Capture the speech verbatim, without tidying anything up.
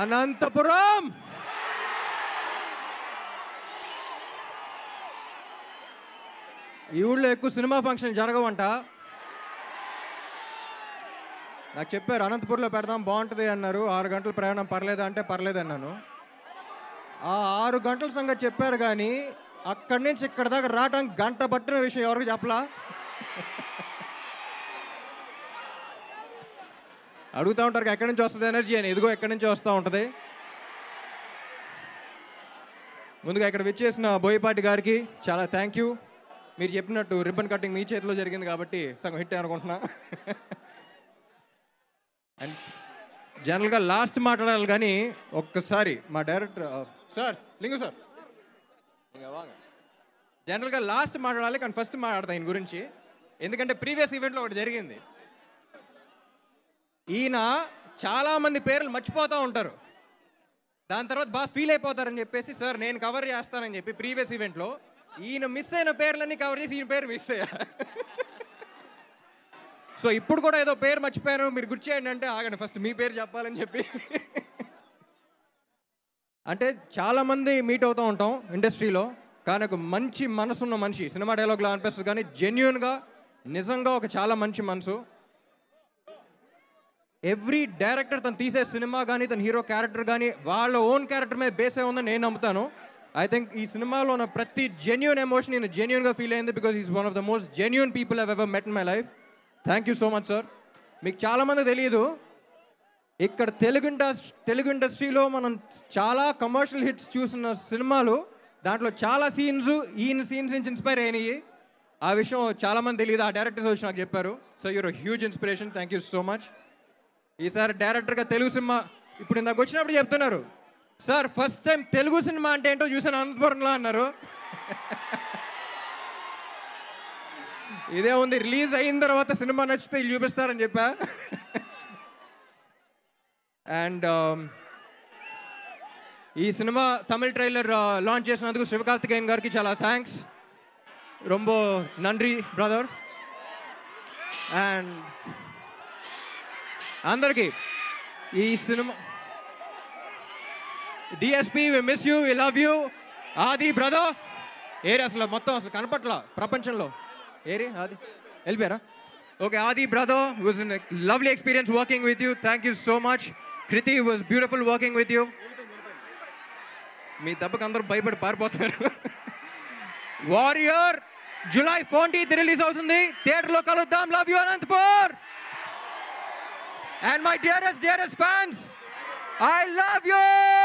Anantapuram! You like cinema function Jaragavanta? I said, Ananthapurlo pedam baantundi annaru, six gantalu prayanam parledu ante parledu annanu. Aa six gantalu sanga chepparu gaani akkadi nunchi ikkada daaka raatan ganta pattina vishayam evariki cheppala. అడుగుతా ఉంటారు ఎక్కడి నుంచి వస్తుంది energy అని. ఇదిగో ఎక్కడి నుంచి వస్తూ ఉంటుంది. ముందుగా ఇక్కడ విచ్చేసిన బోయపాటి గారికి చాలా థ్యాంక్ యూ. మీరు చెప్పినట్టు రిబ్బన్ కటింగ్ మీ చేతిలో జరిగింది కాబట్టి సగం హిట్ అనుకుంటున్నా. అండ్ జనరల్గా లాస్ట్ మాట్లాడాలి కానీ ఒక్కసారి మా డైరెక్టర్ సార్ లింగు సార్ జనరల్గా లాస్ట్ మాట్లాడాలి కానీ ఫస్ట్ మాట్లాడతాను దీని గురించి. ఎందుకంటే ప్రీవియస్ ఈవెంట్లో ఒకటి జరిగింది. ఈయన చాలామంది పేర్లు మర్చిపోతూ ఉంటారు, దాని తర్వాత బాగా ఫీల్ అయిపోతారని చెప్పేసి సార్ నేను కవర్ చేస్తానని చెప్పి ప్రీవియస్ ఈవెంట్లో ఈయన మిస్ అయిన పేర్లన్నీ కవర్ చేసి ఈయన పేరు మిస్ అయ్యా. సో ఇప్పుడు కూడా ఏదో పేరు మర్చిపోయారు మీరు గుర్తు చేయండి అంటే ఆగండి ఫస్ట్ మీ పేరు చెప్పాలని చెప్పి. అంటే చాలామంది మీట్ అవుతూ ఉంటాం ఇండస్ట్రీలో, కానీ ఒక మంచి మనసున్న మనిషి సినిమా డైలాగ్లో అనిపిస్తుంది, కానీ జెన్యున్గా నిజంగా ఒక చాలా మంచి మనసు. ఎవ్రీ డైరెక్టర్ తను తీసే సినిమా కానీ తన హీరో క్యారెక్టర్ కానీ వాళ్ళ ఓన్ క్యారెక్టర్ మీద బేస్ అయి ఉందని నేను నమ్ముతాను. ఐ థింక్ ఈ సినిమాలో ఉన్న ప్రతి జెన్యూన్ ఎమోషన్ నేను జెన్యూన్గా ఫీల్ అయింది, because is one of the most genuine people I ever met in my life. Thank you so much sir. మీకు చాలామంది తెలియదు, ఇక్కడ తెలుగు ఇండస్ తెలుగు ఇండస్ట్రీలో మనం చాలా కమర్షియల్ హిట్స్ చూసిన సినిమాలు దాంట్లో చాలా సీన్స్ ఈయన సీన్స్ నుంచి ఇన్స్పైర్ అయినాయి. ఆ విషయం చాలామంది తెలియదు, ఆ డైరెక్టర్స్ వచ్చి నాకు చెప్పారు. So your huge inspiration, thank you so much. ఈసారి డైరెక్టర్గా తెలుగు సినిమా ఇప్పుడు ఇందాక వచ్చినప్పుడు చెప్తున్నారు sir first time Telugu cinema అంటే ఏంటో చూసాను అనంతపురంలో అన్నారు. ఇదే ఉంది, రిలీజ్ అయిన తర్వాత సినిమా నచ్చితే ఇల్లు చూపిస్తారని చెప్పా. అండ్ ఈ సినిమా తమిళ ట్రైలర్ లాంచ్ చేసినందుకు శివకార్తికేయన్ గారికి చాలా థ్యాంక్స్. రొంబ నన్రి బ్రదర్. అండ్ అందరికీ ఈ cinema DSP we miss you, we love you. ఆది బ్రదర్ ఏరి అసలు మొత్తం అసలు కనపట్ల ప్రపంచంలో ఏరి ఆది వెళ్ళిపోయారా? Okay, Aadi brother was a lovely experience working with you, thank you so much. Kriti was beautiful working with you. మీ దెబ్బకు అందరూ భయపడి పారిపోతున్నారు. వారియర్ జూలై ఫోర్టీన్త్ రిలీజ్ అవుతుంది, థియేటర్లో కలుద్దాం. Love you Anantapur. And my dearest, dearest fans, I love you!